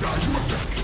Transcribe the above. Dodge, you up there.